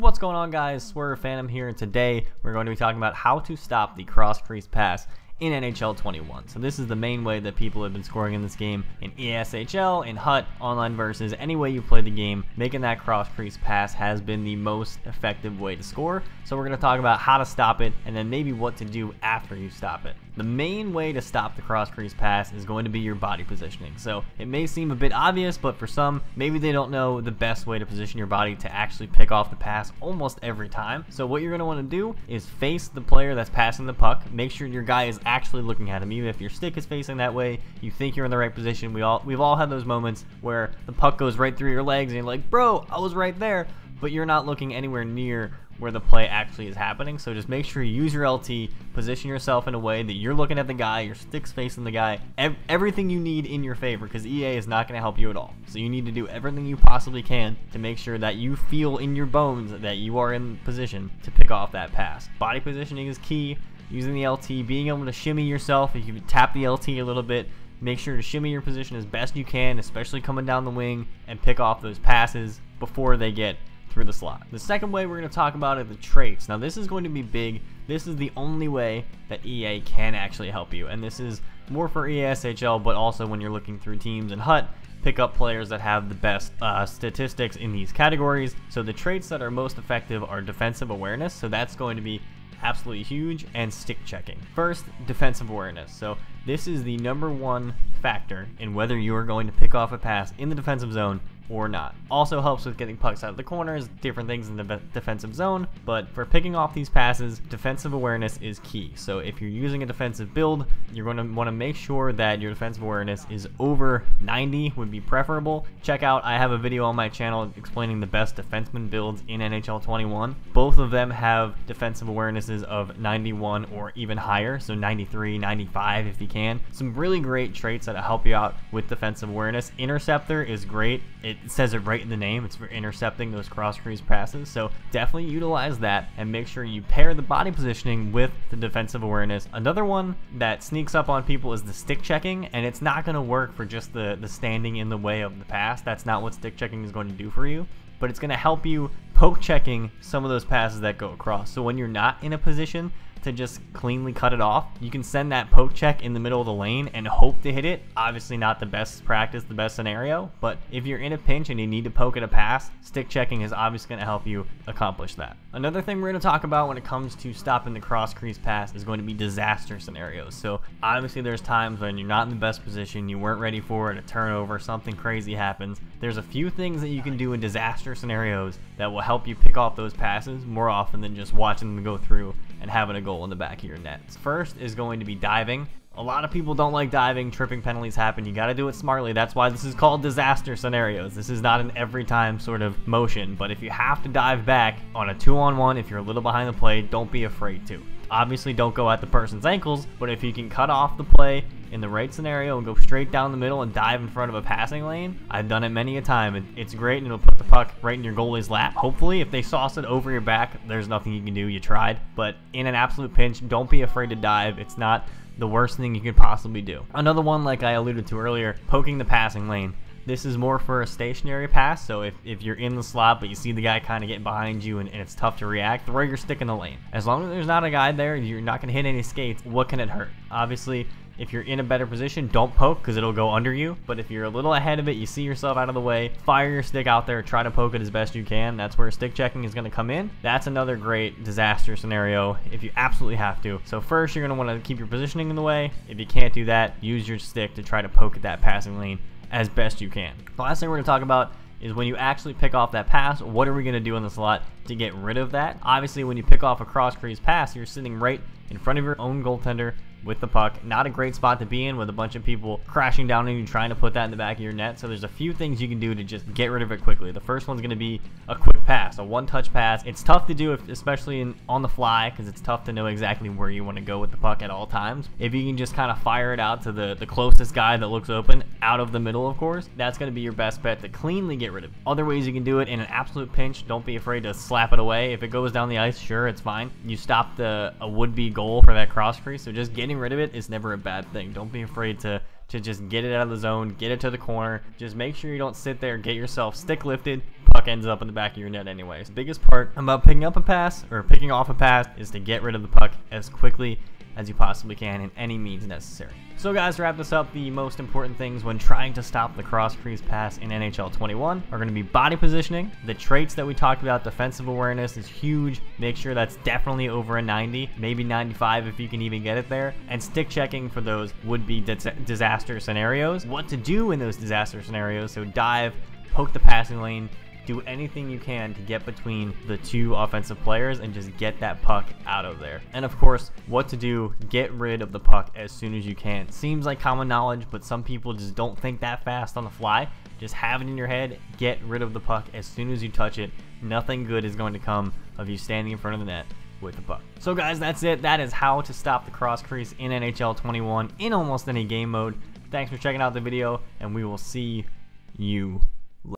What's going on, guys? Swerve Phantom here, and today we're going to be talking about how to stop the cross-crease pass in NHL 21. So this is the main way that people have been scoring in this game, in ESHL, in HUT, online versus, any way you play the game. Making that cross-crease pass has been the most effective way to score. So we're going to talk about how to stop it, and then maybe what to do after you stop it. The main way to stop the cross-crease pass is going to be your body positioning. So it may seem a bit obvious, but for some, maybe they don't know the best way to position your body to actually pick off the pass almost every time. So what you're going to want to do is face the player that's passing the puck. Make sure your guy is actually looking at him. Even if your stick is facing that way, you think you're in the right position. We've all had those moments where the puck goes right through your legs and you're like, bro, I was right there, but you're not looking anywhere near where the play actually is happening. So just make sure you use your LT, position yourself in a way that you're looking at the guy, your stick's facing the guy, everything you need in your favor, because EA is not going to help you at all. So you need to do everything you possibly can to make sure that you feel in your bones that you are in position to pick off that pass. Body positioning is key, using the LT, being able to shimmy yourself. If you tap the LT a little bit, make sure to shimmy your position as best you can, especially coming down the wing, and pick off those passes before they get through the slot. The second way we're going to talk about are the traits. Now this is going to be big. This is the only way that EA can actually help you, and this is more for ESHL, but also when you're looking through teams and HUT, pick up players that have the best statistics in these categories. So the traits that are most effective are defensive awareness, so that's going to be absolutely huge, and stick checking. First, defensive awareness. So this is the number one factor in whether you are going to pick off a pass in the defensive zone or not. Also helps with getting pucks out of the corners, different things in the defensive zone, but for picking off these passes, defensive awareness is key. So if you're using a defensive build, you're going to want to make sure that your defensive awareness is over 90, would be preferable. Check out, I have a video on my channel explaining the best defenseman builds in NHL 21. Both of them have defensive awarenesses of 91 or even higher, so 93, 95 if you can. Some really great traits that'll help you out with defensive awareness. Interceptor is great. It says it right in the name. It's for intercepting those cross-crease passes, so definitely utilize that and make sure you pair the body positioning with the defensive awareness. Another one that sneaks up on people is the stick checking, and it's not going to work for just the standing in the way of the pass. That's not what stick checking is going to do for you, but it's going to help you poke checking some of those passes that go across. So when you're not in a position to just cleanly cut it off, you can send that poke check in the middle of the lane and hope to hit it. Obviously not the best practice, the best scenario, but if you're in a pinch and you need to poke at a pass, stick checking is obviously going to help you accomplish that. Another thing we're going to talk about when it comes to stopping the cross-crease pass is going to be disaster scenarios. So obviously there's times when you're not in the best position, you weren't ready for it, a turnover, something crazy happens. There's a few things that you can do in disaster scenarios that will help you pick off those passes more often than just watching them go through and having a goal in the back of your net. First is going to be diving. A lot of people don't like diving. Tripping penalties happen. You got to do it smartly. That's why this is called disaster scenarios. This is not an every time sort of motion, but if you have to dive back on a 2-on-1, if you're a little behind the play, don't be afraid to. Obviously don't go at the person's ankles, but if you can cut off the play in the right scenario and go straight down the middle and dive in front of a passing lane, I've done it many a time, and it's great, and it'll put the puck right in your goalie's lap. Hopefully, if they sauce it over your back, there's nothing you can do, you tried. But in an absolute pinch, don't be afraid to dive. It's not the worst thing you could possibly do. Another one, like I alluded to earlier, poking the passing lane. This is more for a stationary pass, so if you're in the slot but you see the guy kind of getting behind you and it's tough to react, throw your stick in the lane. As long as there's not a guy there, you're not going to hit any skates. What can it hurt? Obviously, if you're in a better position, don't poke because it'll go under you. But if you're a little ahead of it, you see yourself out of the way, fire your stick out there, try to poke it as best you can. That's where stick checking is going to come in. That's another great disaster scenario if you absolutely have to. So first, you're going to want to keep your positioning in the way. If you can't do that, use your stick to try to poke at that passing lane as best you can. The last thing we're going to talk about is when you actually pick off that pass, what are we going to do in the slot to get rid of that? Obviously, when you pick off a cross-crease pass, you're sitting right in front of your own goaltender with the puck. Not a great spot to be in with a bunch of people crashing down on you trying to put that in the back of your net. So there's a few things you can do to just get rid of it quickly. The first one's going to be a quick pass, a one-touch pass. It's tough to do, especially on the fly, because it's tough to know exactly where you want to go with the puck at all times. If you can just kind of fire it out to the closest guy that looks open, out of the middle, of course, that's going to be your best bet to cleanly get rid of it. Other ways you can do it in an absolute pinch, don't be afraid to slap it away. If it goes down the ice, sure, it's fine. You stop a would-be goal for that cross-crease, so just getting rid of it is never a bad thing. Don't be afraid to to just get it out of the zone, get it to the corner. Just make sure you don't sit there, get yourself stick lifted. Puck ends up in the back of your net anyways. The biggest part about picking up a pass or picking off a pass is to get rid of the puck as quickly as you possibly can in any means necessary. So guys, to wrap this up, the most important things when trying to stop the cross crease pass in NHL 21 are going to be body positioning, the traits that we talked about. Defensive awareness is huge. Make sure that's definitely over a 90, maybe 95 if you can even get it there, and stick checking for those would-be disaster scenarios, what to do in those disaster scenarios. So dive, poke the passing lane, do anything you can to get between the two offensive players and just get that puck out of there. And of course, what to do, get rid of the puck as soon as you can. Seems like common knowledge, but some people just don't think that fast on the fly. Just have it in your head, get rid of the puck as soon as you touch it. Nothing good is going to come of you standing in front of the net with the puck. So guys, that's it. That is how to stop the cross crease in NHL 21 in almost any game mode. Thanks for checking out the video, and we will see you